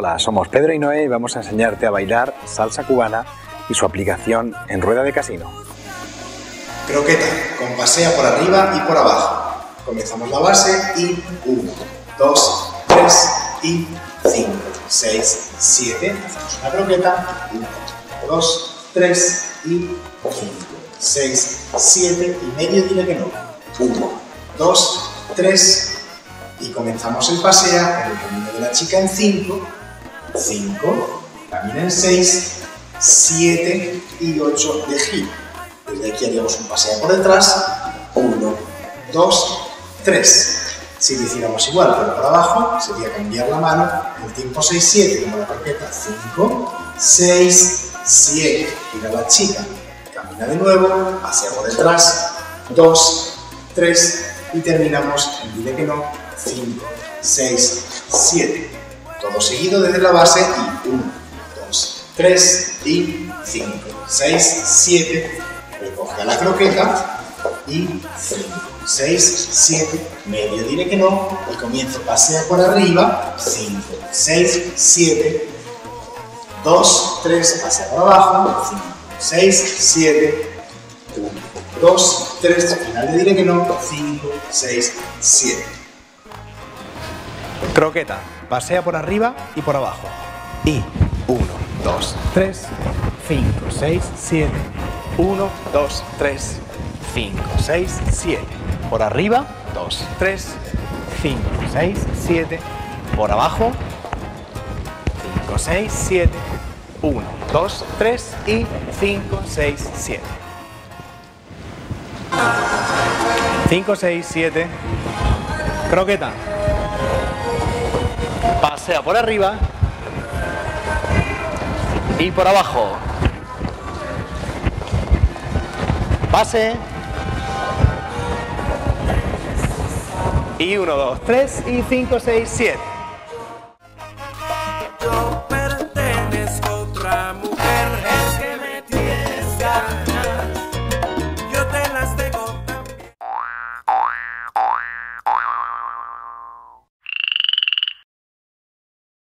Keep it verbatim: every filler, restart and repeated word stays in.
Hola, somos Pedro y Noé y vamos a enseñarte a bailar salsa cubana y su aplicación en rueda de casino. Croqueta, con pasea por arriba y por abajo. Comenzamos la base y uno, dos, tres y cinco, seis, siete. Hacemos una croqueta, uno, dos, tres y cinco, seis, siete y medio dile que no. uno, dos, tres y comenzamos el pasea con el camino de la chica en cinco, cinco, camina en seis, siete y ocho de giro. Desde aquí haríamos un paseo por detrás, uno, dos, tres. Si lo hiciéramos igual pero por abajo, sería cambiar la mano, el tiempo seis, siete, como la croqueta, cinco, seis, siete, gira la chica, camina de nuevo, pasea por detrás, dos, tres y terminamos en dile que no, cinco, seis, siete. Todo seguido desde la base y uno, dos, tres y cinco, seis, siete. Recoge la croqueta y cinco, seis, siete, medio diré que no, el comienzo pasea por arriba, cinco, seis, siete, dos, tres, pasea por abajo, cinco, seis, siete, uno, dos, tres, al final le diré que no, cinco, seis, siete. Croqueta, pasea por arriba y por abajo. Y uno, dos, tres, cinco, seis, siete. uno, dos, tres, cinco, seis, siete. Por arriba, dos, tres, cinco, seis, siete. Por abajo, cinco, seis, siete. uno, dos, tres y cinco, seis, siete. cinco, seis, siete. Croqueta. Pasea por arriba y por abajo. Pase. Y uno, dos, tres y cinco, seis, siete.